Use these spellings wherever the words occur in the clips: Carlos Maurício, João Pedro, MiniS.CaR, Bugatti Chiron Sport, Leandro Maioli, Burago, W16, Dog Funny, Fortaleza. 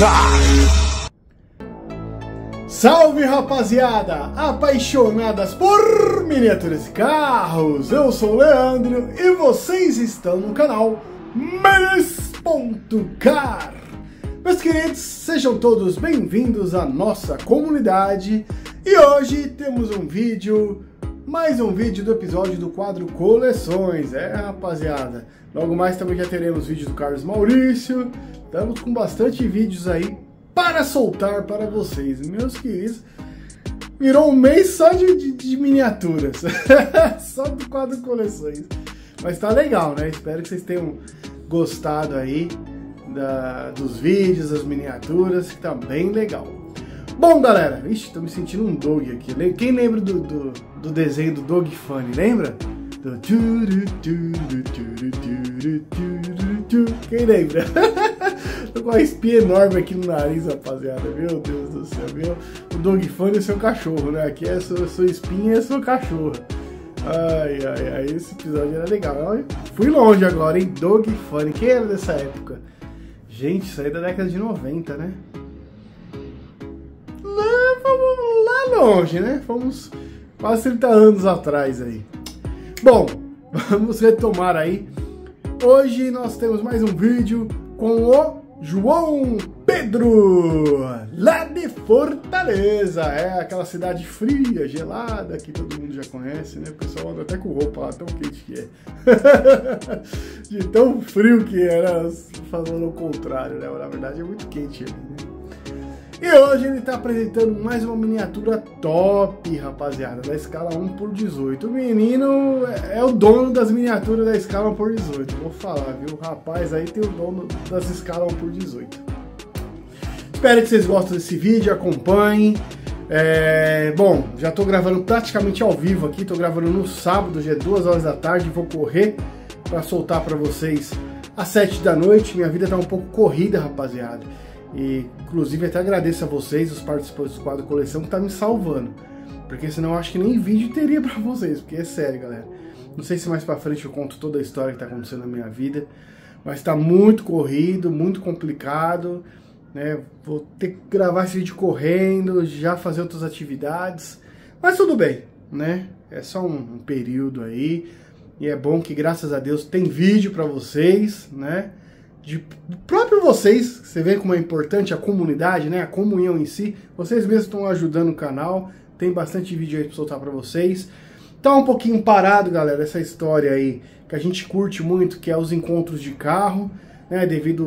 MiniS.CaR. Salve, rapaziada, apaixonadas por miniaturas e carros. Eu sou o Leandro e vocês estão no canal MiniS.CaR. Meus queridos, sejam todos bem-vindos à nossa comunidade. E hoje temos um vídeo, mais um vídeo do episódio do quadro Coleções. É, rapaziada, logo mais também já teremos vídeo do Carlos Maurício. Estamos com bastante vídeos aí para soltar para vocês, meus queridos. Virou um mês só de miniaturas, só do quadro Coleções. Mas tá legal, né? Espero que vocês tenham gostado aí dos vídeos, das miniaturas, que tá bem legal. Bom, galera, ixi, tô me sentindo um dog aqui. Quem lembra do desenho do Dog Funny, lembra? Quem lembra? Tô com uma espinha enorme aqui no nariz, rapaziada. Meu Deus do céu, meu. O Dog Funny é seu cachorro, né? Aqui é a sua espinha, é a sua cachorra. Ai, ai, ai, esse episódio era legal. Eu fui longe agora, hein? Dog Funny, quem era dessa época? Gente, isso aí é da década de 90, né? Lá, vamos lá longe, né? Fomos quase 30 anos atrás aí. Bom, vamos retomar aí. Hoje nós temos mais um vídeo com o João Pedro, lá de Fortaleza. É aquela cidade fria, gelada, que todo mundo já conhece, né? O pessoal anda até com roupa lá, tão quente que é. De tão frio que era, falando o contrário, né? Na verdade é muito quente ali, né? E hoje ele está apresentando mais uma miniatura top, rapaziada, da escala 1x18. O menino é o dono das miniaturas da escala 1x18, vou falar, viu? O rapaz aí tem o dono das escalas 1x18. Espero que vocês gostem desse vídeo, acompanhem. Bom, já estou gravando praticamente ao vivo aqui, estou gravando no sábado, já é 2 horas da tarde, vou correr para soltar para vocês às 7 da noite. Minha vida está um pouco corrida, rapaziada. E, inclusive, até agradeço a vocês, os participantes do quadro Coleção, que tá me salvando, porque senão eu acho que nem vídeo teria pra vocês, porque é sério, galera. Não sei se mais pra frente eu conto toda a história que tá acontecendo na minha vida, mas tá muito corrido, muito complicado, né? Vou ter que gravar esse vídeo correndo, já fazer outras atividades, mas tudo bem, né? É só um período aí, e é bom que, graças a Deus, tem vídeo pra vocês, né? De próprio vocês, você vê como é importante a comunidade, né? A comunhão em si. Vocês mesmos estão ajudando o canal. Tem bastante vídeo aí pra soltar pra vocês. Tá um pouquinho parado, galera, essa história aí que a gente curte muito, que é os encontros de carro, né? Devido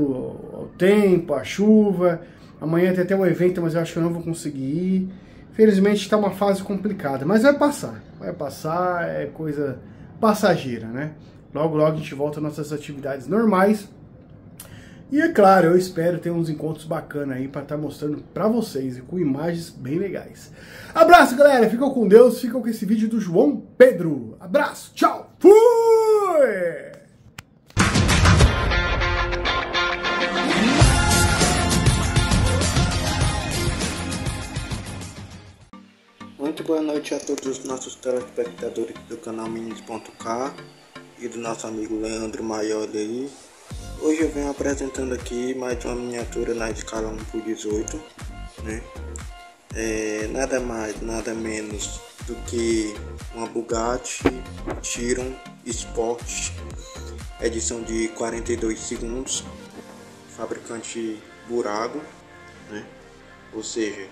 ao tempo, à chuva. Amanhã tem até um evento, mas eu acho que eu não vou conseguir ir. Felizmente tá uma fase complicada, mas vai passar. Vai passar, é coisa passageira, né? Logo, logo a gente volta às nossas atividades normais. E é claro, eu espero ter uns encontros bacanas aí para estar mostrando para vocês e com imagens bem legais. Abraço, galera. Ficam com Deus. Ficam com esse vídeo do João Pedro. Abraço. Tchau. Fui! Muito boa noite a todos os nossos telespectadores do canal MiniS.CaR e do nosso amigo Leandro Maioli aí. Hoje eu venho apresentando aqui mais uma miniatura na escala 1x18, né? Nada mais, nada menos do que uma Bugatti Chiron Sport, edição de 42 segundos, fabricante Burago, né? Ou seja,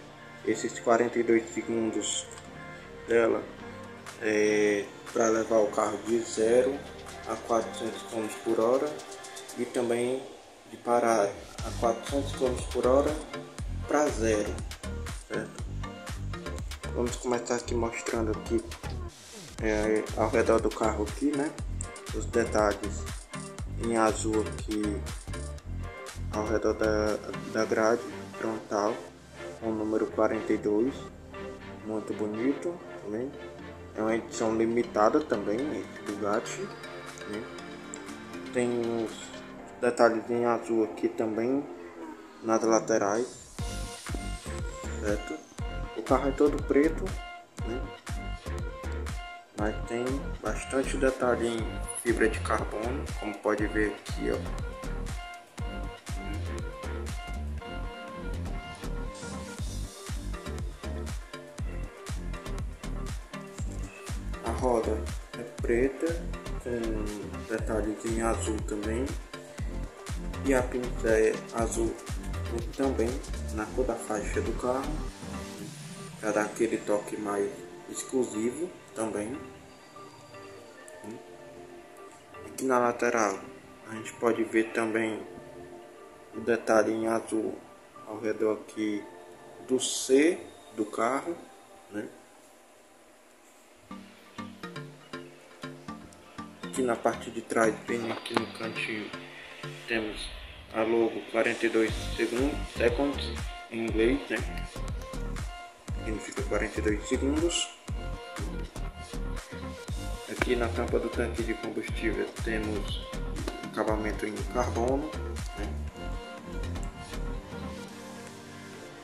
esses 42 segundos dela é para levar o carro de 0 a 400 km por hora. E também de parar a 400 km por hora para zero, certo? Vamos começar aqui mostrando aqui ao redor do carro aqui, né? Os detalhes em azul aqui ao redor da grade frontal, com o número 42, muito bonito também. É uma edição limitada também, né, do Bugatti, né? Tem uns detalhes em azul aqui também nas laterais, certo? O carro é todo preto, né? Mas tem bastante detalhe em fibra de carbono, como pode ver aqui, ó. roda é preta, com detalhes em azul também, e a pinta é azul também, na cor da faixa do carro, para dar aquele toque mais exclusivo também. Aqui na lateral a gente pode ver também o detalhe em azul ao redor aqui do C do carro, né? Aqui na parte de trás, bem aqui no cantinho, temos a logo 42 seconds em inglês, né? Significa 42 segundos. Aqui na tampa do tanque de combustível temos acabamento em carbono, né?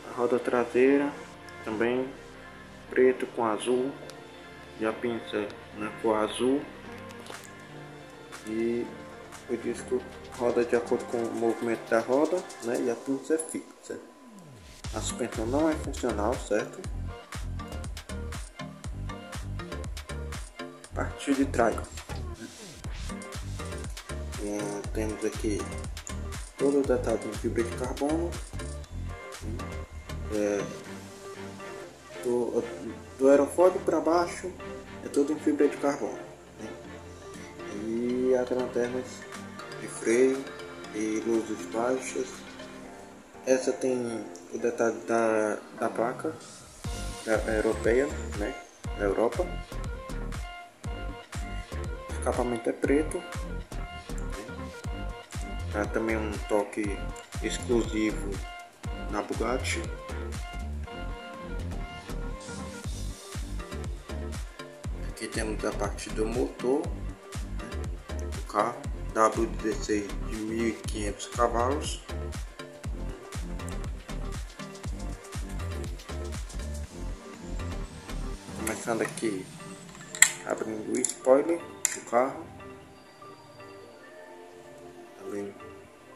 A roda traseira também preto com azul, e a pinça na cor azul, e o disco roda de acordo com o movimento da roda, né? E a pinça é fixa. A suspensão não é funcional, certo? Partiu de trás, né? Temos aqui todo o detalhe em fibra de carbono. Do aerofólio para baixo é tudo em fibra de carbono, né? E as lanternas de freio e luzes baixas. Essa tem o detalhe da placa da europeia, né? Da Europa. O escapamento é preto, né? Também um toque exclusivo na Bugatti. Aqui temos a parte do motor, né, do carro, W16 de 1.500 cavalos. Começando aqui, abrindo o spoiler do carro. Também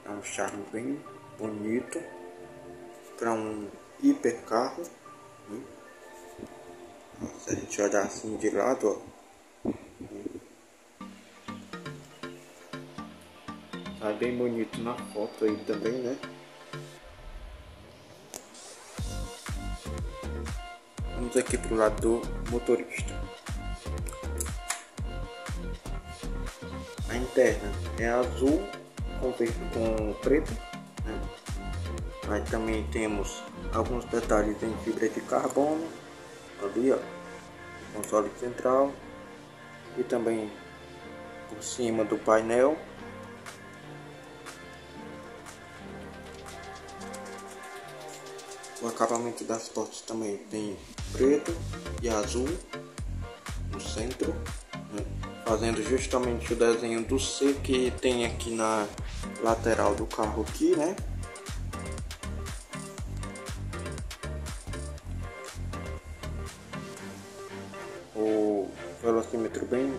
é um charme bem bonito para um hipercarro, né? Se a gente olhar assim de lado, ó, tá bem bonito na foto aí também, né? Vamos aqui pro lado do motorista. A interna é azul com preto, né? Aí também temos alguns detalhes em fibra de carbono ali, ó, o console central, e também por cima do painel. O acabamento das portas também tem preto e azul no centro, né? Fazendo justamente o desenho do C que tem aqui na lateral do carro aqui, né? O velocímetro bem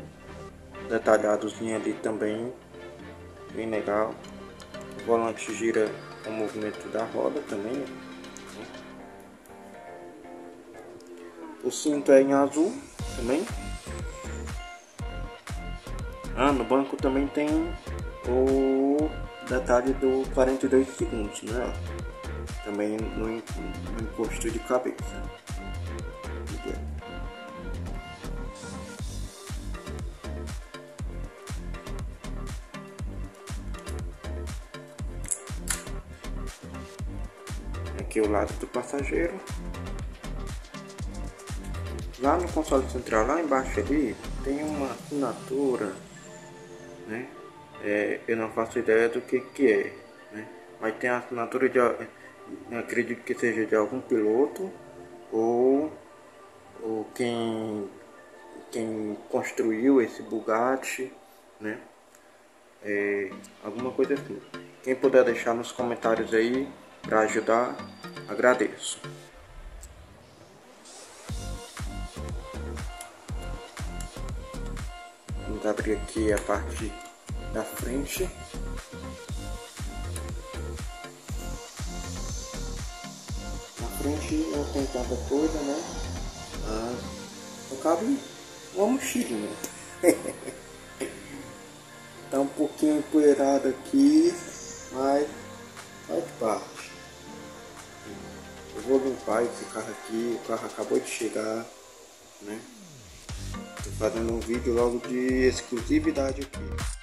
detalhadozinho ali também, bem legal. O volante gira com o movimento da roda também. O cinto é em azul também. No banco também tem o detalhe do 42 segundos, né? Também no encosto de cabeça. Aqui é o lado do passageiro. Lá no console central, lá embaixo ali, tem uma assinatura, né? Eu não faço ideia do que é, né? Mas tem a assinatura de, acredito que seja de algum piloto, ou quem construiu esse Bugatti, né? Alguma coisa assim. Quem puder deixar nos comentários aí, para ajudar, agradeço. Vamos abrir aqui a parte da frente. Na frente não tem tanta coisa, né? Não cabe uma mochilinha. Tá um pouquinho empoeirado aqui, mas faz parte. Eu vou limpar esse carro aqui, o carro acabou de chegar, né? Tô fazendo um vídeo logo de exclusividade aqui.